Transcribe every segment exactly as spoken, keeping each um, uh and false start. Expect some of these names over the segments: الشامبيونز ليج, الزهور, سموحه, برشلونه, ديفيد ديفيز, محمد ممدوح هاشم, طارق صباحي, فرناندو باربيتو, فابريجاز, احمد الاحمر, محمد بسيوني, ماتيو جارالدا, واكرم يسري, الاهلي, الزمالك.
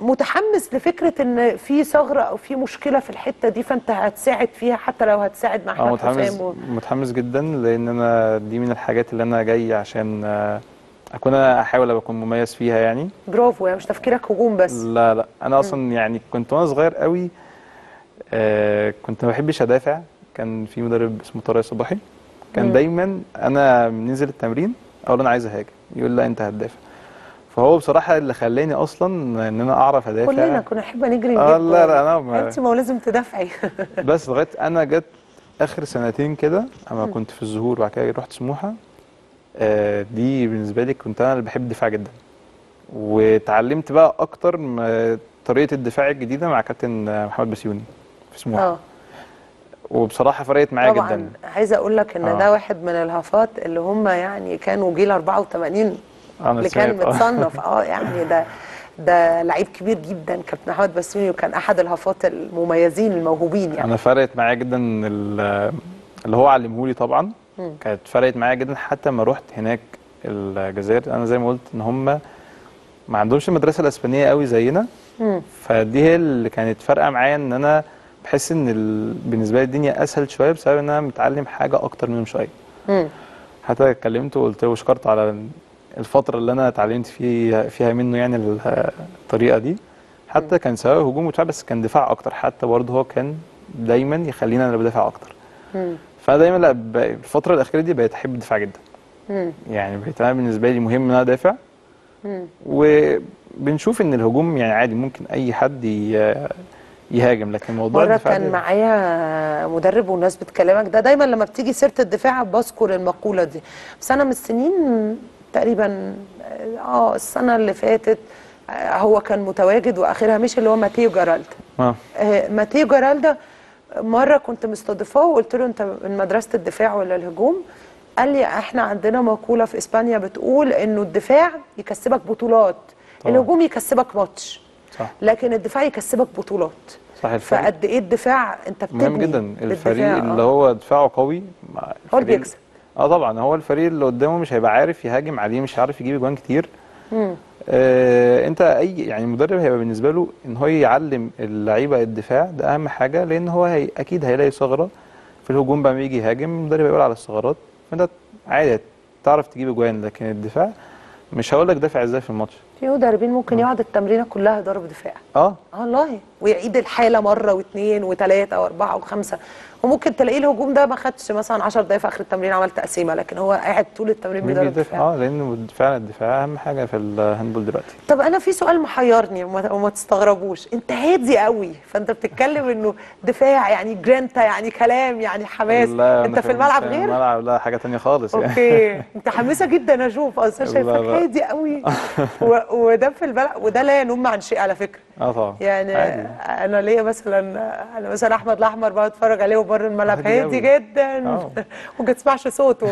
متحمس لفكره ان في ثغره او في مشكله في الحته دي، فانت هتساعد فيها حتى لو هتساعد مع احمد متحمس و... متحمس جدا، لان انا دي من الحاجات اللي انا جاي عشان اكون انا احاول اكون مميز فيها يعني. برافو، يعني مش تفكيرك هجوم بس. لا لا انا اصلا م. يعني كنت وانا صغير قوي آه كنت ما بحبش ادافع. كان في مدرب اسمه طارق صباحي كان م. دايما انا ننزل التمرين اقول انا عايز اهاجم، يقول لا انت هتدافع. فهو بصراحه اللي خلاني اصلا ان انا اعرف ادافع. كلنا كنا نحب نجري آه نجيب. لا لا انا ما انت ما هو لازم تدافعي. بس لغايه انا جت اخر سنتين كده اما م. كنت في الزهور وبعد كده رحت سموحه. آه دي بالنسبه لي كنت انا اللي بحب الدفاع جدا، وتعلمت بقى اكتر طريقه الدفاع الجديده مع كابتن محمد بسيوني في سموحه. آه. وبصراحه فرقت معايا جدا. طبعا عايزه اقول لك ان آه. ده واحد من الهفات اللي هم يعني كانوا جيل أربعة وثمانين اللي كان متصنف اه يعني ده ده لعيب كبير جدا كابتن محمد بسيوني، وكان احد الهفات المميزين الموهوبين يعني. انا فرقت معايا جدا اللي هو علمهولي طبعا. م. كانت فرقت معايا جدا حتى ما رحت هناك الجزائر. انا زي ما قلت ان هم ما عندهمش المدرسه الاسبانيه قوي زينا. م. فدي هي اللي كانت فارقه معايا، ان انا بحس ان ال... بالنسبه لي الدنيا اسهل شويه بسبب ان انا متعلم حاجه اكتر منهم شويه. م. حتى اتكلمت وقلت له وشكرت على الفتره اللي انا اتعلمت فيها فيها منه يعني الطريقه دي. حتى كان سواء هجوم ودفاع بس كان دفاع اكتر، حتى برضه هو كان دايما يخلينا انا بدافع اكتر. م. فانا دايما الفتره الاخيره دي بقيت احب الدفاع جدا. م. يعني بقيت انا بالنسبه لي مهم ان انا ادافع، وبنشوف ان الهجوم يعني عادي ممكن اي حد ي... يهاجم، لكن موضوع الدفاع مرة كان معايا مدرب. وبمناسبه كلامك ده، دايما لما بتيجي سيره الدفاع بذكر المقوله دي، بس انا من السنين تقريبا اه السنه اللي فاتت هو كان متواجد واخرها مش اللي هو ماتيو جارالدا. آه. آه ماتيو جارالدا مره كنت مستضيفاه وقلت له انت من مدرسه الدفاع ولا الهجوم؟ قال لي احنا عندنا مقوله في اسبانيا بتقول انه الدفاع يكسبك بطولات، طبعا. الهجوم يكسبك ماتش، صح. لكن الدفاع يكسبك بطولات، صح. فقد ايه الدفاع انت بتبني مهم جدا الفريق آه. اللي هو دفاعه قوي هو اللي بيكسب. اه طبعا هو الفريق اللي قدامه مش هيبقى عارف يهاجم عليه، مش عارف يجيب اجوان كتير. امم آه انت اي يعني المدرب هيبقى بالنسبه له ان هو يعلم اللعيبه الدفاع، ده اهم حاجه، لان هو هي اكيد هيلاقي ثغره في الهجوم بقى لما يجي يهاجم المدرب هيقول على الثغرات، فانت عادي تعرف تجيب اجوان. لكن الدفاع مش هقول لك دافع ازاي في الماتش. في مدربين ممكن يقعد التمرينه كلها ضرب دفاع. اه والله، ويعيد الحاله مره واثنين وثلاثه واربعه وخمسه، وممكن تلاقيه الهجوم ده ما خدش مثلا عشر دقائق في اخر التمرين عمل تقسيمه، لكن هو قاعد طول التمرين بيضرب دفاع. اه لان فعلا الدفاع اهم حاجه في الهاندبول دلوقتي. طب انا في سؤال محيرني وما تستغربوش، انت هادي قوي، فانت بتتكلم انه دفاع يعني جرينتا يعني كلام يعني حماس، انت في الملعب غير؟ في الملعب لا حاجه ثانيه خالص يعني. اوكي متحمسه جدا اشوف، اصل شايفك هادي قوي وده في البلع، وده لا ينم عن شيء على فكره. اه طبعا يعني عادي. انا ليا مثلا انا مثلا احمد الاحمر بقعد اتفرج عليه وبره الملعب هادي جدا وما تسمعش صوته،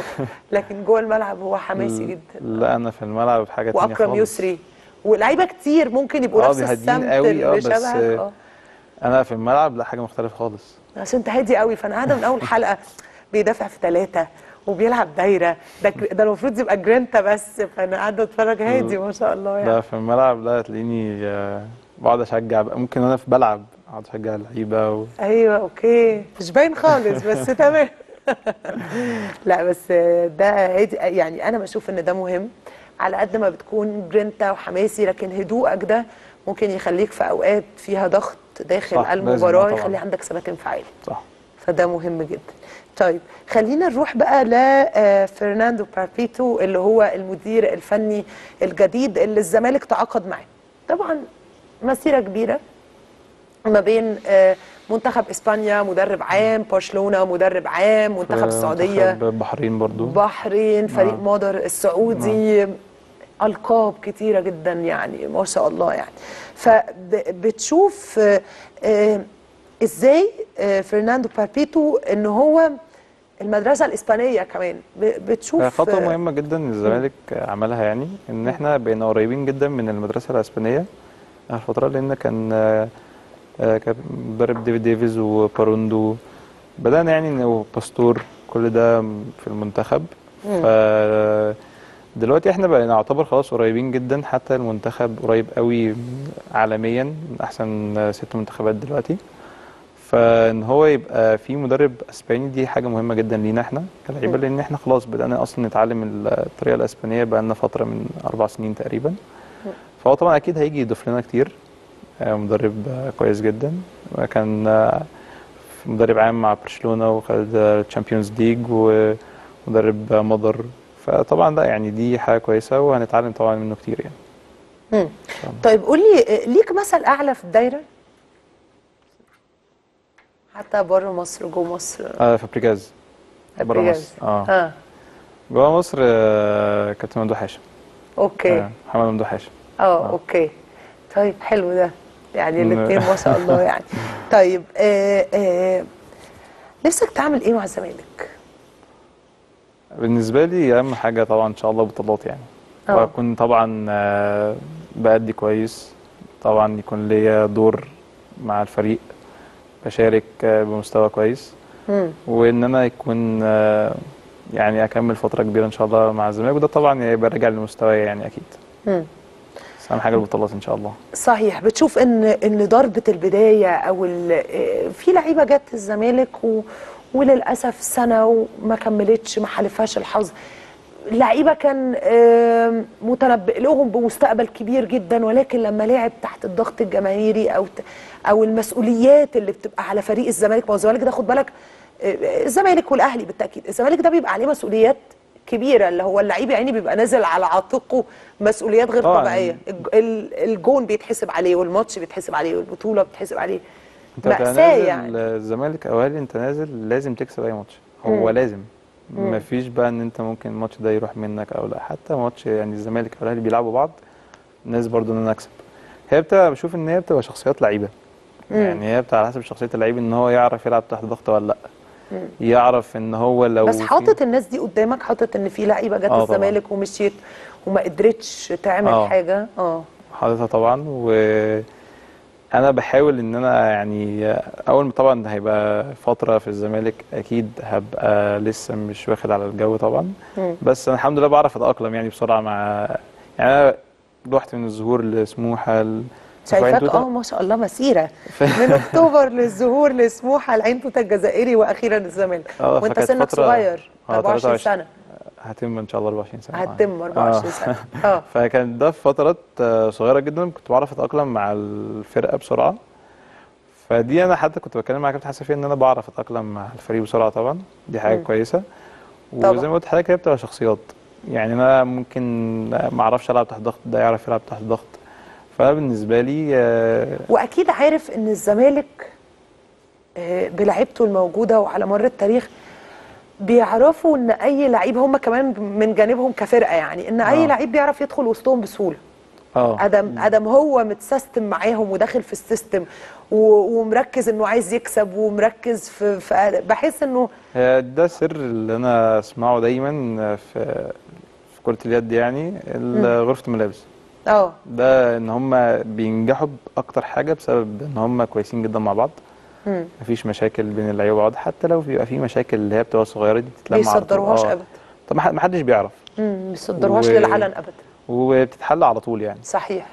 لكن جوه الملعب هو حماسي جدا. لا انا في الملعب حاجه ثانيه خالص. واكرم يسري ولاعيبه كتير ممكن يبقوا نفس السمت اللي شبهك. اه انا في الملعب لا حاجه مختلفه خالص، عشان انت هادي قوي. فانا قاعده من اول حلقه بيدافع في ثلاثه وبيلعب دايره، ده ده المفروض يبقى جرينتا بس، فانا قاعده اتفرج هادي ما شاء الله يعني. لا في الملعب لا تلاقيني بقعد اشجع بقى، ممكن انا في بلعب اقعد اشجع اللعيبه و... ايوه اوكي مش باين خالص بس تمام. لا بس ده هادي يعني، انا بشوف ان ده مهم على قد ما بتكون جرينتا وحماسي، لكن هدوءك ده ممكن يخليك في اوقات فيها ضغط داخل المباراه يخلي عندك ثبات انفعالي، صح. فده مهم جدا. طيب خلينا نروح بقى لفرناندو باربيتو اللي هو المدير الفني الجديد اللي الزمالك تعاقد معاه. طبعا مسيره كبيره ما بين منتخب اسبانيا مدرب عام، برشلونه مدرب عام، منتخب السعوديه، بحرين برضو بحرين، فريق آه. مضر السعودي، آه. القاب كتيره جدا يعني ما شاء الله يعني. فبتشوف ازاي فرناندو باربيتو ان هو المدرسه الاسبانيه كمان بتشوف خطوه مهمه جدا الزمالك عملها، يعني ان احنا بقينا قريبين جدا من المدرسه الاسبانيه الفتره، لان كان كان مدرب ديفيد ديفيز وباروندو بدانا يعني، وباستور كل ده في المنتخب. ف دلوقتي احنا بقى نعتبر خلاص قريبين جدا، حتى المنتخب قريب قوي عالميا، من احسن ست منتخبات دلوقتي. فان هو يبقى في مدرب اسباني دي حاجه مهمه جدا لينا احنا كلاعيبه، لان احنا خلاص بدانا اصلا نتعلم الطريقه الاسبانيه بقى لنا فتره من اربع سنين تقريبا. فهو طبعا اكيد هيجي يضيف لنا كتير. مدرب كويس جدا، كان مدرب عام مع برشلونه وخد الشامبيونز ليج، ومدرب مضر. فطبعا ده يعني دي حاجه كويسه وهنتعلم طبعا منه كتير يعني. امم طيب قول لي ليك مثل اعلى في الدايره؟ حتى بره مصر وجوه مصر؟ اه فابريجاز بره مصر. اه, آه. جوه مصر آه كابتن ممدوح هاشم. اوكي. آه محمد ممدوح هاشم. اه اوكي طيب حلو ده، يعني الاثنين ما شاء الله يعني. طيب آه آه نفسك تعمل ايه مع الزمالك؟ بالنسبه لي اهم حاجه طبعا ان شاء الله بطولات يعني، واكون طبعا آه بادي كويس، طبعا يكون ليا دور مع الفريق، بشارك بمستوى كويس، مم. وان انا يكون يعني اكمل فتره كبيره ان شاء الله مع الزمالك، وده طبعا هيبقى راجع لمستواي يعني اكيد. امم اهم حاجه البطولات ان شاء الله. صحيح، بتشوف ان ان ضربه البدايه او في لعيبه جت الزمالك و... وللاسف سنه وما كملتش، ما حالفهاش الحظ. اللعيبه كان متنبئ لهم بمستقبل كبير جدا، ولكن لما لعب تحت الضغط الجماهيري او او المسؤوليات اللي بتبقى على فريق الزمالك، ما هو الزمالك ده خد بالك، الزمالك والاهلي بالتاكيد، الزمالك ده بيبقى عليه مسؤوليات كبيره، اللي هو اللعيب يا عيني بيبقى نازل على عاتقه مسؤوليات غير طبيعيه، الجون بيتحسب عليه والماتش بيتحسب عليه والبطوله بتحسب عليه، مأساة يعني. الزمالك او الاهلي انت نازل لازم تكسب اي ماتش، هو م. لازم، ما فيش بقى ان انت ممكن الماتش ده يروح منك او لا. حتى ماتش يعني الزمالك والاهلي بيلعبوا بعض، الناس برضو ان انا اكسب. هي بتبقى بشوف ان هي بتبقى شخصيات لعيبه يعني، هي بتبقى على حسب شخصيه اللعيب، ان هو يعرف يلعب تحت ضغط ولا لا، يعرف ان هو لو بس حاطط الناس دي قدامك، حاطط ان في لعيبه جت آه الزمالك ومشيت وما قدرتش تعمل آه. حاجه اه حاططها طبعا. وانا بحاول ان انا يعني اول ما طبعا هيبقى فتره في الزمالك اكيد هبقى لسه مش واخد على الجو طبعا، م. بس انا الحمد لله بعرف اتاقلم يعني بسرعه مع يعني. انا رحت من الزهور لسموحه، شايفاك اه ما شاء الله مسيره من اكتوبر للزهور لسموحه، العين توته الجزائري، واخيرا الزمالك. وانت سنك صغير، اربعة وعشرين سنه هتم ان شاء الله، اربعة وعشرين سنه هتم اربعة وعشرين سنه اه فكان ده في فترات صغيره جدا، كنت بعرف اتاقلم مع الفرقه بسرعه. فدي انا حتى كنت بتكلم مع كابتن حسن فيها ان انا بعرف اتاقلم مع الفريق بسرعه طبعا، دي حاجه م. كويسه. وزي ما قلت لحضرتك هي بتبقى شخصيات يعني، انا ممكن ما اعرفش العب تحت ضغط، ده يعرف يلعب تحت ضغط. فبالنسبه لي آه واكيد عارف ان الزمالك آه بلعيبته الموجوده وعلى مر التاريخ بيعرفوا ان اي لعيب، هم كمان من جانبهم كفرقه يعني، ان اي آه. لعيب بيعرف يدخل وسطهم بسهوله. اه ادم ادم هو متسيستم معاهم وداخل في السيستم ومركز انه عايز يكسب ومركز في, في بحس انه ده سر اللي انا اسمعه دايما في في كره اليد يعني، غرفه الملابس. اه ده ان هم بينجحوا باكتر حاجه بسبب ان هم كويسين جدا مع بعض، امم مفيش مشاكل بين اللعيبه وبعض، حتى لو بيبقى في مشاكل اللي هي بتبقى صغيره دي بتتلم على طول، ما بيصدروهاش ابدا. طب ما حدش بيعرف، امم ما بيصدروهاش و... للعلن ابدا، وبتتحل على طول يعني. صحيح.